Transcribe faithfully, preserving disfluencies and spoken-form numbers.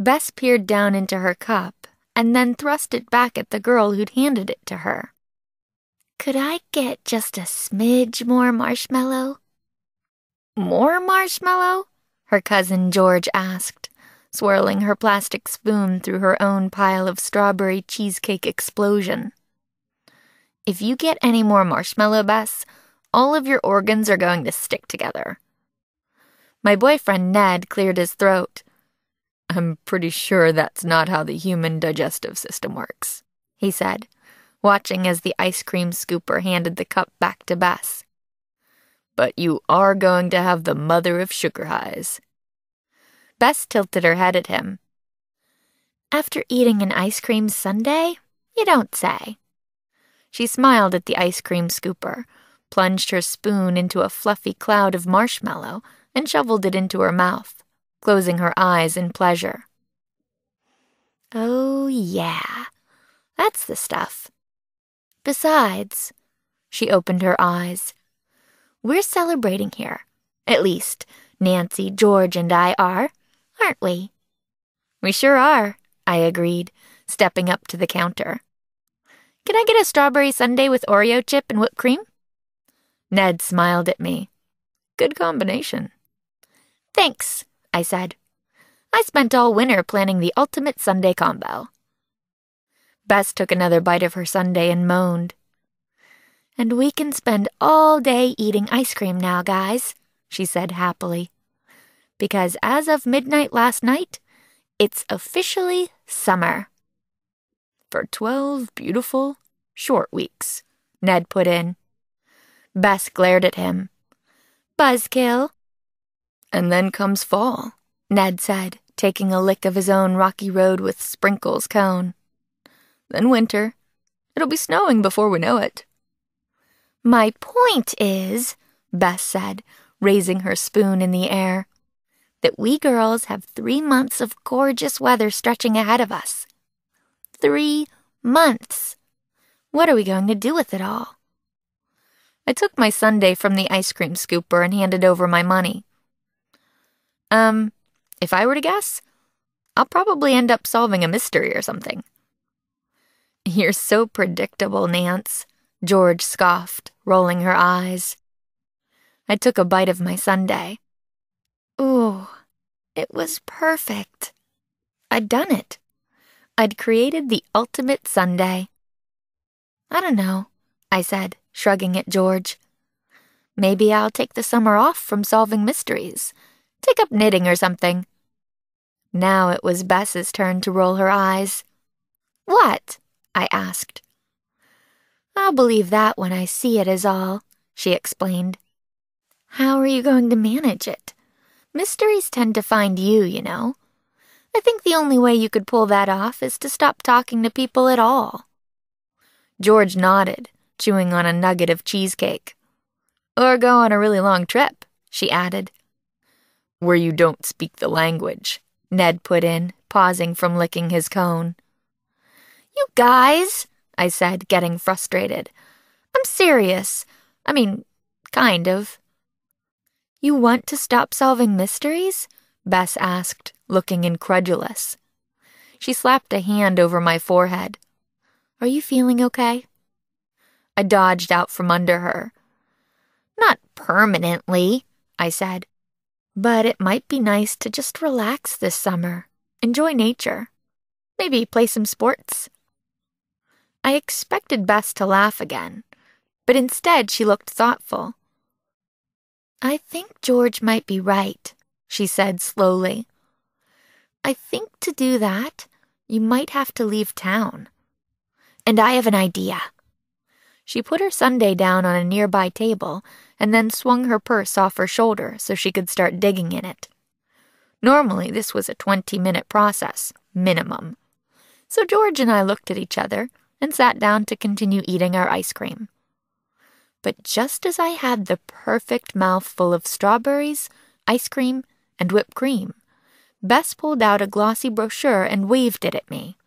Bess peered down into her cup and then thrust it back at the girl who'd handed it to her. Could I get just a smidge more marshmallow? More marshmallow? Her cousin George asked, swirling her plastic spoon through her own pile of strawberry cheesecake explosion. If you get any more marshmallow, Bess, all of your organs are going to stick together. My boyfriend Ned cleared his throat. I'm pretty sure that's not how the human digestive system works, he said, watching as the ice cream scooper handed the cup back to Bess. But you are going to have the mother of sugar highs. Bess tilted her head at him. After eating an ice cream sundae, you don't say. She smiled at the ice cream scooper, plunged her spoon into a fluffy cloud of marshmallow, and shoveled it into her mouth, closing her eyes in pleasure. Oh, yeah, that's the stuff. Besides, she opened her eyes, we're celebrating here. At least, Nancy, George, and I are, aren't we? We sure are, I agreed, stepping up to the counter. Can I get a strawberry sundae with Oreo chip and whipped cream? Ned smiled at me. Good combination. Thanks, I said. I spent all winter planning the ultimate sundae combo. Bess took another bite of her sundae and moaned. And we can spend all day eating ice cream now, guys, she said happily. Because as of midnight last night, it's officially summer. For twelve beautiful, short weeks, Ned put in. Bess glared at him. Buzzkill. And then comes fall, Ned said, taking a lick of his own rocky road with sprinkles cone. Then winter. It'll be snowing before we know it. My point is, Bess said, raising her spoon in the air, that we girls have three months of gorgeous weather stretching ahead of us. Three months. What are we going to do with it all? I took my sundae from the ice cream scooper and handed over my money. Um, if I were to guess, I'll probably end up solving a mystery or something. You're so predictable, Nance, George scoffed, rolling her eyes. I took a bite of my sundae. Ooh, it was perfect. I'd done it. I'd created the ultimate sundae. I don't know, I said, shrugging at George. Maybe I'll take the summer off from solving mysteries. Take up knitting or something. Now it was Bess's turn to roll her eyes. What? I asked. I'll believe that when I see it is all, she explained. How are you going to manage it? Mysteries tend to find you, you know. I think the only way you could pull that off is to stop talking to people at all. George nodded, chewing on a nugget of cheesecake. Or go on a really long trip, she added. Where you don't speak the language, Ned put in, pausing from licking his cone. You guys, I said, getting frustrated. I'm serious. I mean, kind of. You want to stop solving mysteries? Bess asked, looking incredulous. She slapped a hand over my forehead. Are you feeling okay? I dodged out from under her. Not permanently, I said, but it might be nice to just relax this summer, enjoy nature, maybe play some sports. I expected Bess to laugh again, but instead she looked thoughtful. I think George might be right, she said slowly. I think to do that, you might have to leave town. And I have an idea. She put her sundae down on a nearby table and then swung her purse off her shoulder so she could start digging in it. Normally, this was a twenty-minute process, minimum. So George and I looked at each other and sat down to continue eating our ice cream. But just as I had the perfect mouthful of strawberries, ice cream, and whipped cream, Bess pulled out a glossy brochure and waved it at me.